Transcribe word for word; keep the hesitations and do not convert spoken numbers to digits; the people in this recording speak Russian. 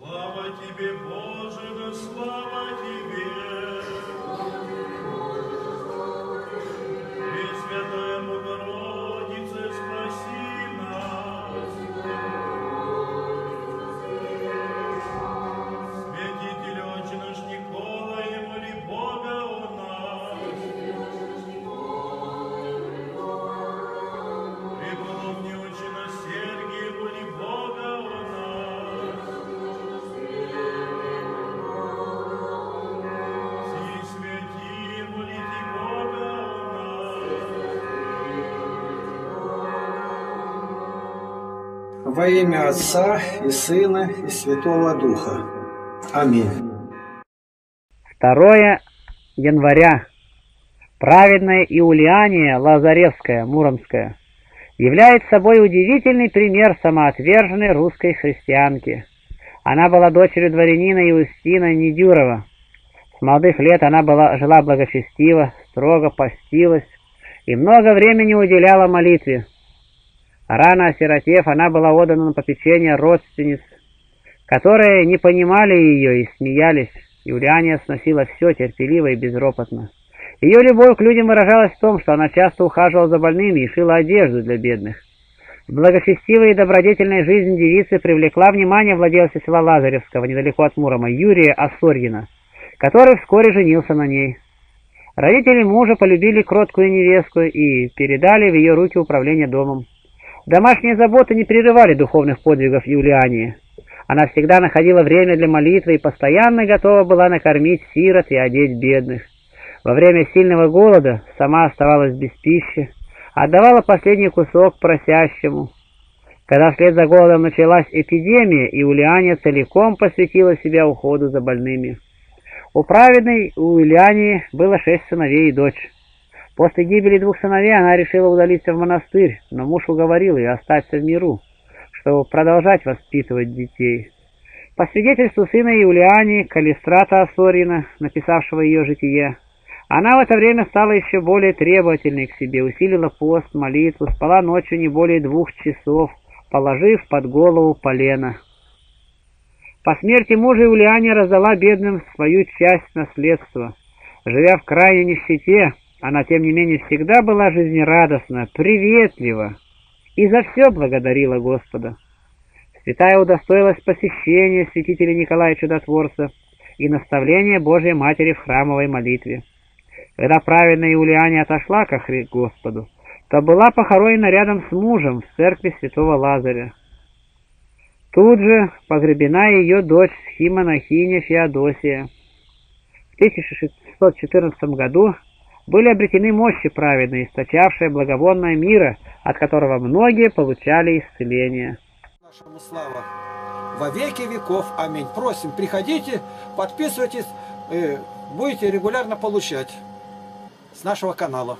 Слава Тебе, Боже, да слава Тебе! Пресвятая Богородица, спаси нас! Святитель Отче наш Никола, и моли Бога у нас! Преподобный Отче наш Сергий, и моли Бога у нас! Все святые, молите Бога у нас! Во имя Отца и Сына и Святого Духа. Аминь. второго января. Праведная Иулиания Лазаревская, Муромская, является собой удивительный пример самоотверженной русской христианки. Она была дочерью дворянина Иустина Недюрова. С молодых лет она была, жила благочестиво, строго постилась и много времени уделяла молитве. Рано осиротев, она была отдана на попечение родственниц, которые не понимали ее и смеялись. Иулиания сносила все терпеливо и безропотно. Ее любовь к людям выражалась в том, что она часто ухаживала за больными и шила одежду для бедных. Благочестивая и добродетельная жизнь девицы привлекла внимание владельца села Лазаревского, недалеко от Мурома, Юрия Осоргина, который вскоре женился на ней. Родители мужа полюбили кроткую невестку и передали в ее руки управление домом. Домашние заботы не прерывали духовных подвигов Иулиании. Она всегда находила время для молитвы и постоянно готова была накормить сирот и одеть бедных. Во время сильного голода сама оставалась без пищи, отдавала последний кусок просящему. Когда вслед за голодом началась эпидемия, Иулиания целиком посвятила себя уходу за больными. У праведной Иулиании было шесть сыновей и дочь. После гибели двух сыновей она решила удалиться в монастырь, но муж уговорил ее остаться в миру, чтобы продолжать воспитывать детей. По свидетельству сына Иулиании, Калистрата Осорина, написавшего ее житие, она в это время стала еще более требовательной к себе, усилила пост, молитву, спала ночью не более двух часов, положив под голову полено. По смерти мужа Иулиания раздала бедным свою часть наследства. Живя в крайней нищете, она, тем не менее, всегда была жизнерадостна, приветлива и за все благодарила Господа. Святая удостоилась посещения святителя Николая Чудотворца и наставления Божьей Матери в храмовой молитве. Когда праведная Иулиания отошла ко Христу Господу, то была похоронена рядом с мужем в церкви святого Лазаря. Тут же погребена ее дочь схимонахиня Феодосия. В тысяча шестьсот четырнадцатом году были обретены мощи праведной, источавшие благовонное мира, от которого многие получали исцеление. Нашему слава во веки веков. Аминь. Просим, приходите, подписывайтесь, будете регулярно получать с нашего канала.